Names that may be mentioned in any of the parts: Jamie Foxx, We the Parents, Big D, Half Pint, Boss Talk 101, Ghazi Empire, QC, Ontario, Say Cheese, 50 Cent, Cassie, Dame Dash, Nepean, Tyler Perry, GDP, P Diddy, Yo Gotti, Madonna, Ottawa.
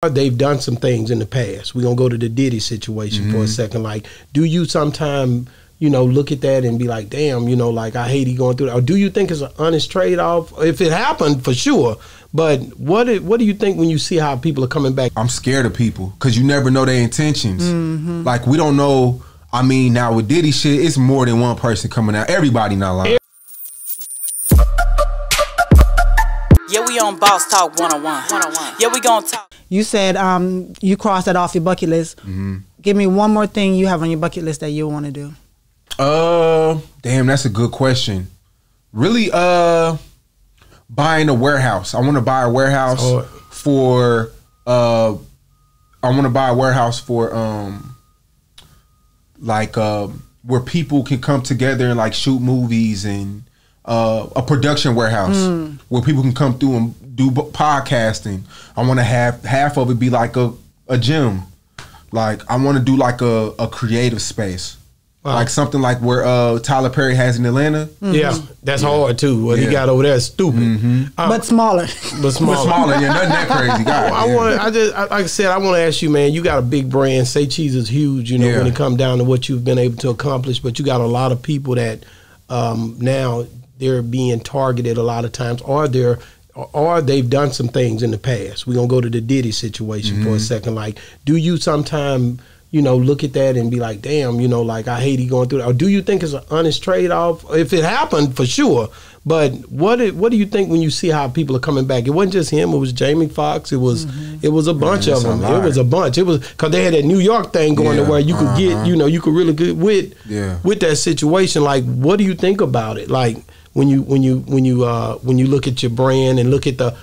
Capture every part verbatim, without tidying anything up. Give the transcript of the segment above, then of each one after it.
They've done some things in the past. We're going to go to the Diddy situation mm-hmm. for a second. Like, do you sometime, you know, look at that and be like, damn, you know, like, I hate he going through that? Or do you think it's an honest trade-off? If it happened, for sure. But what what do you think when you see how people are coming back? I'm scared of people because you never know their intentions. Mm-hmm. Like, we don't know. I mean, now with Diddy shit, it's more than one person coming out. Everybody not lying. Yeah, we on Boss Talk one oh one. Yeah, we going to talk. You said um, you crossed that off your bucket list. Mm-hmm. Give me one more thing you have on your bucket list that you want to do. Uh, damn, that's a good question. Really, uh, buying a warehouse. I want to buy a warehouse oh. for. Uh, I want to buy a warehouse for um, like uh, where people can come together and like shoot movies and uh, a production warehouse mm. where people can come through and do podcasting. I want to have half of it be like a, a gym. Like I want to do like a, a creative space. Wow. Like something like where uh, Tyler Perry has in Atlanta. Mm-hmm. Yeah, that's yeah. hard too. What yeah. he got over there is stupid. Mm-hmm. um, but smaller. But smaller. But smaller, yeah, nothing that crazy. God, I, yeah. wanna, I just, like I said, I want to ask you, man, you got a big brand. Say Cheese is huge, you know, yeah. when it comes down to what you've been able to accomplish. But you got a lot of people that um, now they're being targeted a lot of times. Are there... Or they've done some things in the past. We're going to go to the Diddy situation mm-hmm. for a second. Like, do you sometime, you know, look at that and be like, damn, you know, like, I hate he going through that? Or do you think it's an honest trade-off? If it happened, for sure. But what what do you think when you see how people are coming back? It wasn't just him. It was Jamie Foxx. It was mm-hmm. it was a bunch yeah, of them. It was a bunch. It was because they had that New York thing going yeah, to where you could uh-huh. get, you know, you could really get with, yeah. with that situation. Like, what do you think about it? Like... When you when you when you uh, when you look at your brand and look at the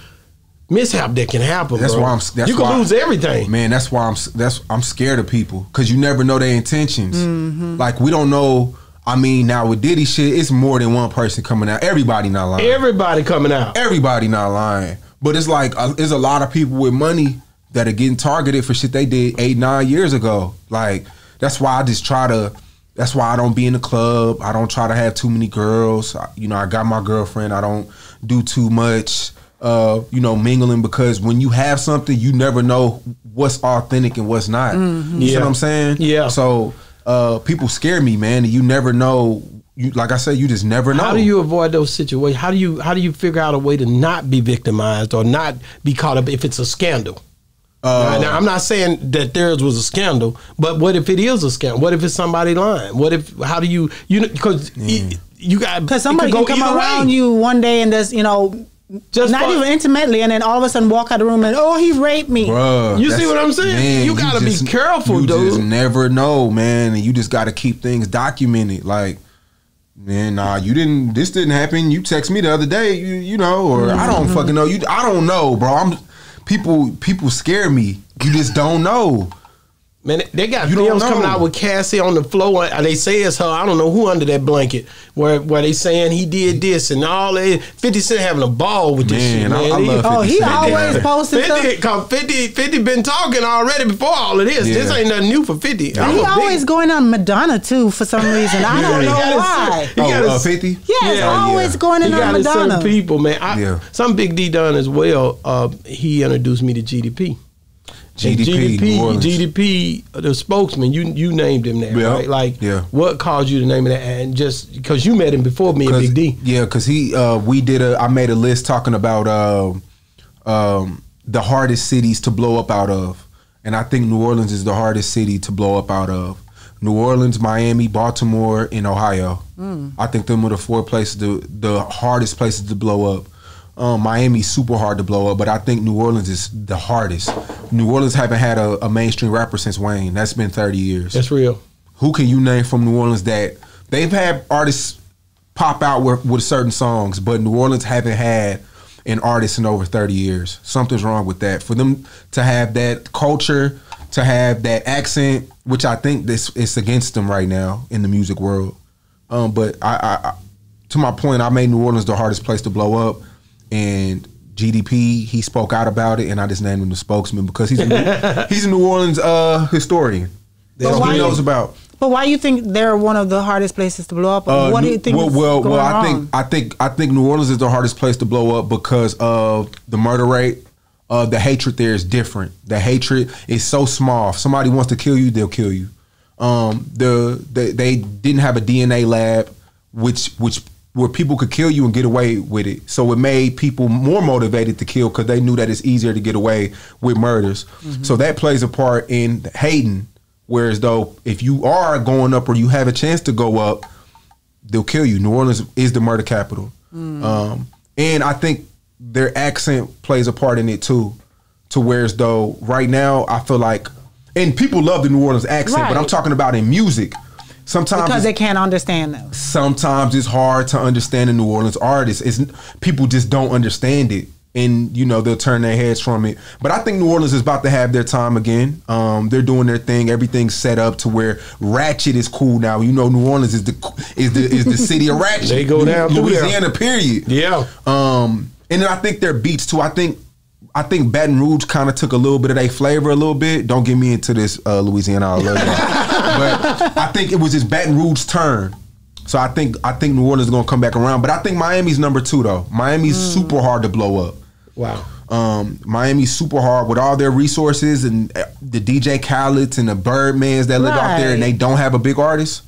mishap that can happen, that's bro. why I'm. That's you can why lose I, everything, man. That's why I'm. That's I'm scared of people because you never know their intentions. Mm-hmm. Like we don't know. I mean, now with Diddy shit, it's more than one person coming out. Everybody not lying. Everybody coming out. Everybody not lying. But it's like uh, there's a lot of people with money that are getting targeted for shit they did eight nine years ago. Like that's why I just try to. That's why I don't be in the club. I don't try to have too many girls. I, you know, I got my girlfriend. I don't do too much, uh, you know, mingling because when you have something, you never know what's authentic and what's not. Mm-hmm. You yeah. see what I'm saying? Yeah. So uh, people scare me, man. You never know. You, like I said, you just never know. How do you avoid those situations? How do you how do you figure out a way to not be victimized or not be caught up if it's a scandal? Uh, now, I'm not saying that theirs was a scandal, but what if it is a scandal? What if it's somebody lying? What if, how do you, you know, because yeah. you got, because somebody can, can come around way. you one day and just, you know, just not fun. even intimately, and then all of a sudden walk out of the room and, oh, he raped me. Bruh, you see what I'm saying? Man, you got to be careful, you dude. You just never know, man, and you just got to keep things documented. Like, man, nah, you didn't, this didn't happen. You text me the other day, you, you know, or mm-hmm. I don't fucking know. You, I don't know, bro. I'm People people scare me. You just don't know. Man, they got you films coming out with Cassie on the floor. They say it's her. I don't know who under that blanket where where they saying he did this and all that. fifty Cent having a ball with this man, shit, man. I, I love oh, he always posting stuff. fifty, fifty been talking already before all of this. Yeah. This ain't nothing new for fifty. Yeah. He always big. going on Madonna, too, for some reason. I don't know why. He got oh, fifty? Yeah, he's yeah. always yeah. going in on Madonna. Some people, man. I, yeah. Some Big D done as well. Uh, he introduced me to G D P. G D P, G D P, G D P, the spokesman. You you named him that, yep. right? Like, yeah. what caused you to name that? And just because you met him before me and Big D, yeah, because he, uh, we did a. I made a list talking about uh, um, the hardest cities to blow up out of, and I think New Orleans is the hardest city to blow up out of. New Orleans, Miami, Baltimore, and Ohio. Mm. I think them are the four places, the the hardest places to blow up. Um, Miami's super hard to blow up, but I think New Orleans is the hardest. New Orleans haven't had a, a mainstream rapper since Wayne. That's been thirty years. That's real. Who can you name from New Orleans that they've had artists pop out with, with certain songs, but New Orleans haven't had an artist in over thirty years. Something's wrong with that. For them to have that culture, to have that accent, which I think this it's against them right now in the music world. Um, but I, I, I, to my point, I made New Orleans the hardest place to blow up. And G D P, he spoke out about it, and I just named him the spokesman because he's a New, he's a New Orleans uh, historian. That's what he knows about. But why do you think they're one of the hardest places to blow up? Uh, what do you think? Well, well, well I think I think I think New Orleans is the hardest place to blow up because of the murder rate. uh, the hatred there is different. The hatred is so small. If somebody wants to kill you, they'll kill you. Um, the, the they didn't have a D N A lab, which which where people could kill you and get away with it. So it made people more motivated to kill because they knew that it's easier to get away with murders. Mm-hmm. So that plays a part in hating. Whereas though, if you are going up or you have a chance to go up, they'll kill you. New Orleans is the murder capital. Mm. Um, and I think their accent plays a part in it too. To whereas though, right now, I feel like, and people love the New Orleans accent, right. but I'm talking about in music. Sometimes because they can't understand them. Sometimes it's hard to understand a New Orleans artist. It's, people just don't understand it. And, you know, they'll turn their heads from it. But I think New Orleans is about to have their time again. Um, they're doing their thing. Everything's set up to where ratchet is cool now. You know, New Orleans is the is the, is the city of ratchet. They go down Louisiana, through Louisiana, period. Yeah. Um, and then I think their beats, too. I think I think Baton Rouge kind of took a little bit of their flavor a little bit. Don't get me into this, uh, Louisiana. I love y'all. But I think it was just Baton Rouge's turn. So I think I think New Orleans is going to come back around. But I think Miami's number two, though. Miami's mm. super hard to blow up. Wow. Um, Miami's super hard with all their resources and the D J Khaled's and the Birdmans that live right. out there, and they don't have a big artist.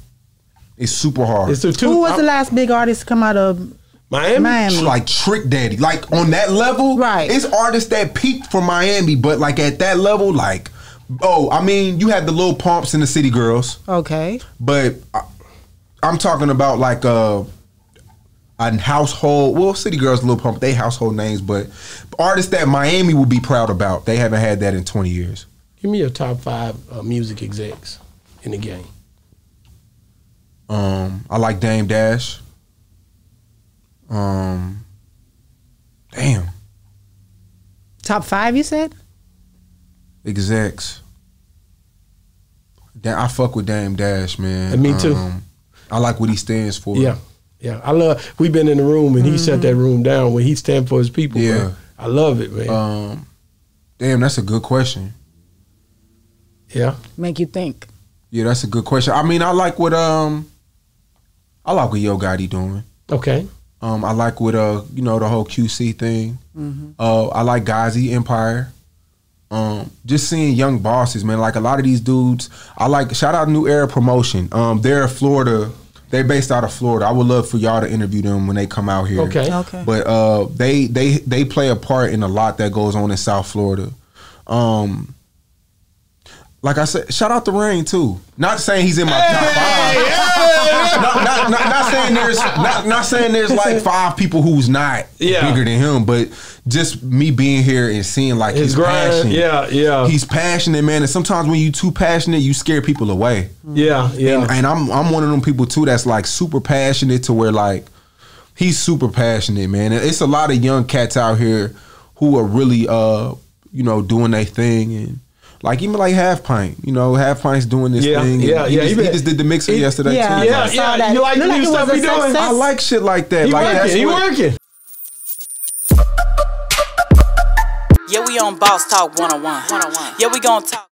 It's super hard. It's two, Who was I'm, the last big artist to come out of Miami? Miami? Like Trick Daddy. Like on that level, right. it's artists that peaked for Miami, but like at that level, like, oh, I mean, you had the Lil Pumps and the City Girls. Okay. But I, I'm talking about like uh a household, well, City Girls, Lil Pump, they household names, but artists that Miami would be proud about, they haven't had that in twenty years. Give me your top five uh, music execs in the game. Um, I like Dame Dash. Um, damn. Top five, you said? Execs. I fuck with Dame Dash, man. And me too. Um, I like what he stands for. Yeah. Yeah, I love, we've been in the room and he mm-hmm. shut that room down when he stand for his people. Yeah. Man. I love it, man. Um, damn, that's a good question. Yeah. Make you think. Yeah, that's a good question. I mean, I like what, um, I like what Yo Gotti doing. Okay. Um, I like what, uh, you know, the whole Q C thing. Mm-hmm. Uh, I like Ghazi Empire. Um, just seeing young bosses, man. Like a lot of these dudes, I like, shout out New Era Promotion. Um, they're a Florida. They're based out of Florida. I would love for y'all to interview them when they come out here. Okay. Okay. But uh, they they they play a part in a lot that goes on in South Florida. Um, like I said, shout out to Rain too. Not saying he's in my hey, top five. Hey. Not, not, not, not saying there's not, not saying there's like five people who's not yeah. bigger than him, but just me being here and seeing like his passion. Yeah, yeah. He's passionate, man. And sometimes when you too passionate, you scare people away. Yeah, yeah. And, and I'm I'm one of them people too that's like super passionate to where like he's super passionate, man. And it's a lot of young cats out here who are really uh you know doing their thing and. Like even like Half Pint, you know, Half Pint's doing this yeah, thing. Yeah, he yeah, just, he, he just did the mixer he, yesterday yeah, too. Yeah, I saw yeah. That. You like the new stuff he doing? I like shit like that. He like working. That's he what, working. Yeah, we on Boss Talk one oh one. Yeah, we gonna talk.